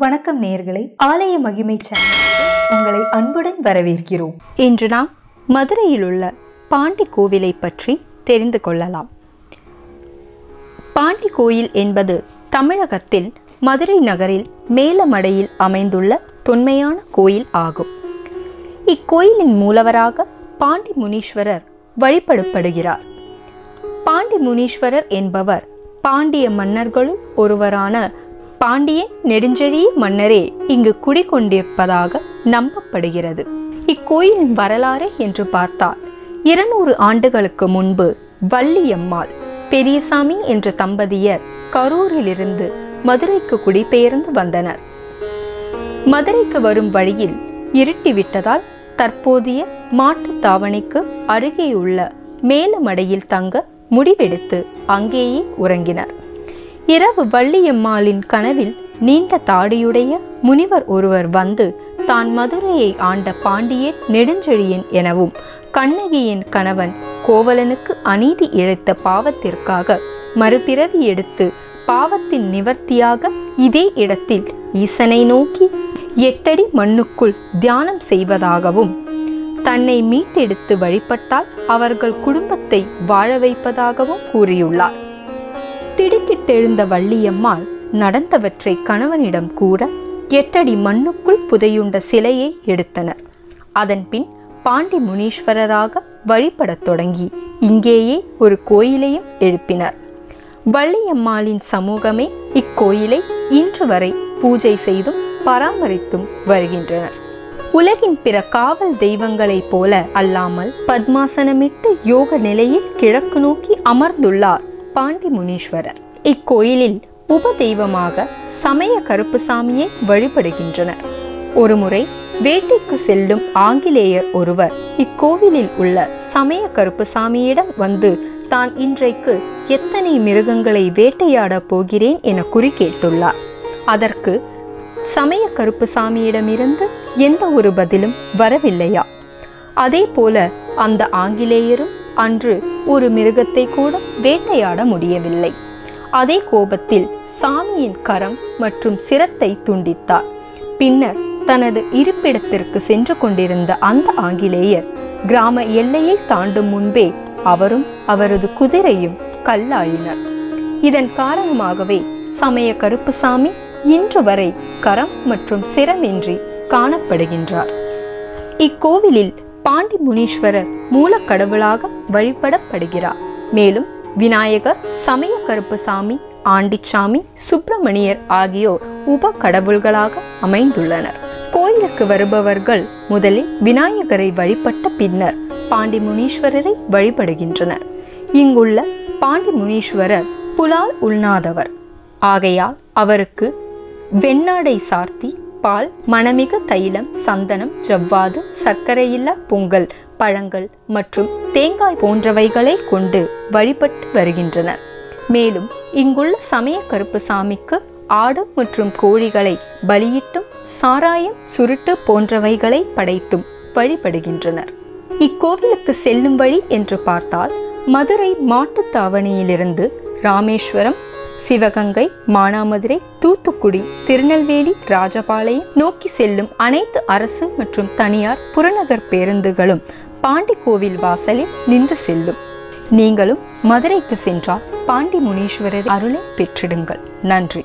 வணக்கம் நேயர்களே, ஆலய மகிமை சேனலுக்கு உங்களை அன்புடன் வரவேற்கிறோம். இன்று நாம் மதுரையில் உள்ள பாண்டிகோவிலை பற்றி தெரிந்து கொள்ளலாம். பாண்டி கோயில் என்பது தமிழகத்தில் மதுரை நகரில் மேலமடையில் அமைந்துள்ள தொன்மையான கோயில் ஆகும். இக்கோயிலின் மூலவராக பாண்டி முனீஸ்வரர் வழிபடப்படுகிறார். பாண்டி முனீஸ்வரர் என்பவர் பாண்டிய மன்னர்களும் ஒருவரான பாண்டிய நெடுஞ்செழிய மன்னரே இங்கு குடிகொண்டிருப்பதாக நம்பப்படுகிறது. இக்கோயிலின் வரலாறு என்று பார்த்தால் 200 ஆண்டுகளுக்கு முன்பு வள்ளி யம்மாள் பெரியசாமி என்ற தம்பதியர் கரூரிலிருந்து மதுரைக்கு குடிபெயர்ந்து வந்தனர். மதுரைக்கு வரும் வழியில் இருட்டிவிட்டதால் தற்போதைய மாட்டுத் தாவணிக்கு அருகேயுள்ள மேலமடையில் தங்க முடிவெடுத்து அங்கேயே உறங்கினர். இரவு வள்ளியம்மாளின் கனவில் நீண்ட தாடியுடைய முனிவர் ஒருவர் வந்து தான் மதுரையை ஆண்ட பாண்டியே நெடுஞ்செழியன் எனவும் கண்ணகியின் கணவன் கோவலனுக்கு அநீதி இழைத்த பாவத்திற்காக மறுபிறவி எடுத்து பாவத்தின் நிவர்த்தியாக இதே இடத்தில் ஈசனை நோக்கி 8 அடி மண்ணுக்குள் தியானம் செய்வதாகவும் தன்னை மீட்டெடுத்து வழிபட்டால் அவர்கள் குடும்பத்தை வாழ வைப்பதாகவும் கூறியுள்ளார். திடுக்கிட்டெழுந்த வள்ளியம்மாள் நடந்தவற்றை கணவனிடம் கூற 8 அடி மண்ணுக்குள் புதையுண்ட சிலையை எடுத்தனர். அதன்பின் பாண்டி முனீஸ்வரராக வழிபடத் தொடங்கி இங்கேயே ஒரு கோயிலையும் எழுப்பினர். வள்ளியம்மாளின் சமூகமே இக்கோயிலை இன்று வரை பூஜை செய்தும் பராமரித்தும் வருகின்றனர். உலகின் பிற காவல் தெய்வங்களைப் போல அல்லாமல் பத்மாசனமிட்டு யோக நிலையில் கிழக்கு நோக்கி அமர்ந்துள்ளார் பாண்டி முனீஸ்வரர். இக்கோயிலில் உப தெய்வமாக சமய கருப்புசாமியை வழிபடுகின்றனர். ஒருமுறை வேட்டைக்கு செல்லும் ஆங்கிலேயர் ஒருவர் இக்கோவிலில் உள்ள சமய கருப்புசாமியிடம் வந்து தான் இன்றைக்கு எத்தனை மிருகங்களை வேட்டையாட போகிறேன் என குறிக்கேட்டுள்ளார். அதற்கு சமய கருப்புசாமியிடமிருந்து எந்த ஒரு பதிலும் வரவில்லையா. அதே போல அந்த ஆங்கிலேயரும் அன்று ஒரு மிருகத்தை கூட வேட்டையாட முடியவில்லை. அதே கோபத்தில் சாமியின் கரம் மற்றும் சிரத்தை துண்டித்தார். பின்னர் தனது இருப்பிடத்திற்கு சென்று கொண்டிருந்த அந்த ஆங்கிலேயர் கிராம எல்லையை தாண்டும் முன்பே அவரும் அவரது குதிரையும் கல்லாயினர். இதன் காரணமாகவே சமய கருப்புசாமி இன்று வரை கரம் மற்றும் சிரமின்றி காணப்படுகின்றார். இக்கோவிலில் பாண்டி முனீஸ்வரர் மூலக்கடவுளாக வழிபடப்படுகிறார். மேலும் விநாயகர், சமய கருப்புசாமி, ஆண்டிச்சாமி, சுப்பிரமணியர் ஆகியோர் உப கடவுள்களாக அமைந்துள்ளனர். கோயிலுக்கு வருபவர்கள் முதலில் விநாயகரை வழிபட்ட பின்னர் பாண்டி முனீஸ்வரரை வழிபடுகின்றனர். இங்குள்ள பாண்டி முனீஸ்வரர் புலால் உண்ணாதவர். ஆகையால் அவருக்கு வெண்ணாடை சார்த்தி, பால், மணமிகு தைலம், சந்தனம், ஜவ்வாது, சர்க்கரையில்லா பொங்கல், பழங்கள் மற்றும் தேங்காய் போன்றவைகளை கொண்டு வழிபட்டு வருகின்றனர். மேலும் இங்குள்ள சமய கருப்புசாமிக்கு ஆடு மற்றும் கோழிகளை பலியிட்டும் சாராயம், சுருட்டு போன்றவைகளை படைத்தும் வழிபடுகின்றனர். இக்கோவிலுக்கு செல்லும் வழி என்று பார்த்தால் மதுரை மாட்டுத்தாவணியிலிருந்து ராமேஸ்வரம், சிவகங்கை, மானாமதுரை, தூத்துக்குடி, திருநெல்வேலி, ராஜபாளையம் நோக்கி செல்லும் அனைத்து அரசு மற்றும் தனியார் புறநகர் பேருந்துகளும் பாண்டிகோவில் வாசலில் நின்று செல்லும். நீங்களும் மதுரைக்கு சென்றால் பாண்டி முனீஸ்வரர் அருளை பெற்றிடுங்கள். நன்றி.